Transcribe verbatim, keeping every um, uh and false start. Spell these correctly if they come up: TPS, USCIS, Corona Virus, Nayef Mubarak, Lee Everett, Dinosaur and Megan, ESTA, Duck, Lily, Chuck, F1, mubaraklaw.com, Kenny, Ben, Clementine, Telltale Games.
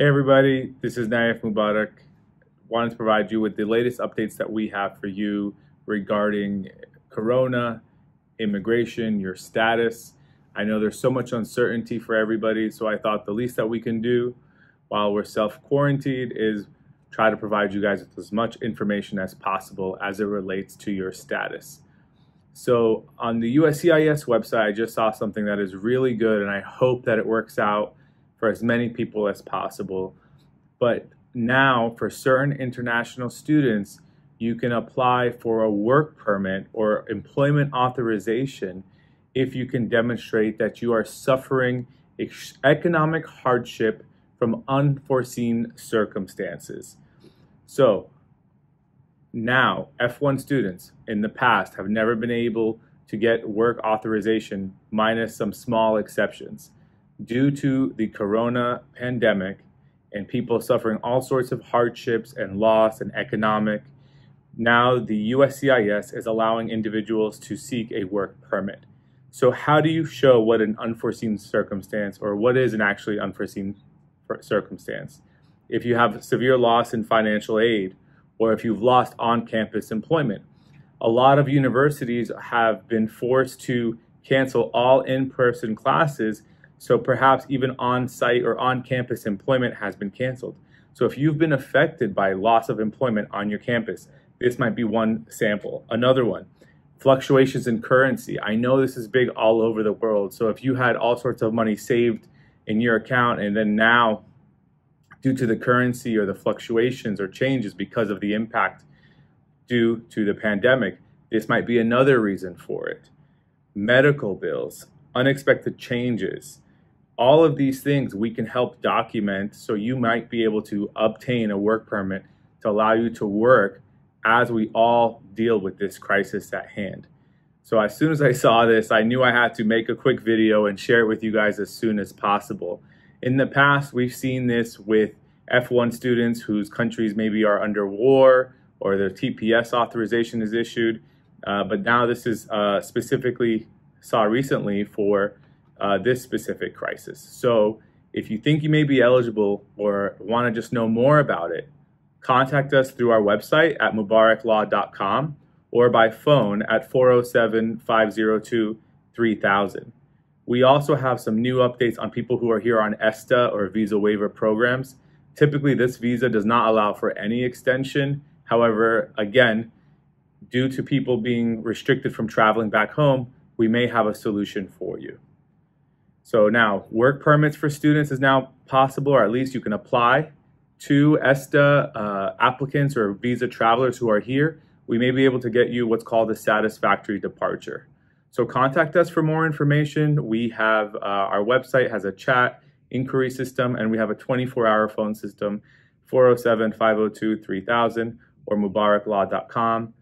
Hey everybody, this is Nayef Mubarak. Wanted to provide you with the latest updates that we have for you regarding Corona, immigration, your status. I know there's so much uncertainty for everybody, so I thought the least that we can do while we're self-quarantined is try to provide you guys with as much information as possible as it relates to your status. So on the U S C I S website, I just saw something that is really good, and I hope that it works out for as many people as possible. But now for certain international students, you can apply for a work permit or employment authorization if you can demonstrate that you are suffering economic hardship from unforeseen circumstances. So now F one students in the past have never been able to get work authorization, minus some small exceptions. Due to the corona pandemic and people suffering all sorts of hardships and loss and economic, now the U S C I S is allowing individuals to seek a work permit. So how do you show what an unforeseen circumstance, or what is an actually unforeseen circumstance? If you have severe loss in financial aid, or if you've lost on-campus employment. A lot of universities have been forced to cancel all in-person classes, so perhaps even on-site or on-campus employment has been canceled. So if you've been affected by loss of employment on your campus, this might be one sample. Another one, fluctuations in currency. I know this is big all over the world. So if you had all sorts of money saved in your account, and then now due to the currency or the fluctuations or changes because of the impact due to the pandemic, this might be another reason for it. Medical bills, unexpected changes. All of these things we can help document, so you might be able to obtain a work permit to allow you to work as we all deal with this crisis at hand. So as soon as I saw this, I knew I had to make a quick video and share it with you guys as soon as possible. In the past, we've seen this with F one students whose countries maybe are under war or their T P S authorization is issued, uh, but now this is uh, specifically saw recently for uh, this specific crisis. So if you think you may be eligible or want to just know more about it, contact us through our website at mubarak law dot com or by phone at four oh seven, five oh two, three thousand. We also have some new updates on people who are here on ESTA or visa waiver programs. Typically, this visa does not allow for any extension. However, again, due to people being restricted from traveling back home, we may have a solution for you. So now, work permits for students is now possible, or at least you can apply to ESTA uh, applicants or visa travelers who are here. We may be able to get you what's called a satisfactory departure. So contact us for more information. We have, uh, our website has a chat inquiry system, and we have a twenty-four hour phone system, four oh seven, five oh two, three thousand or mubarak law dot com.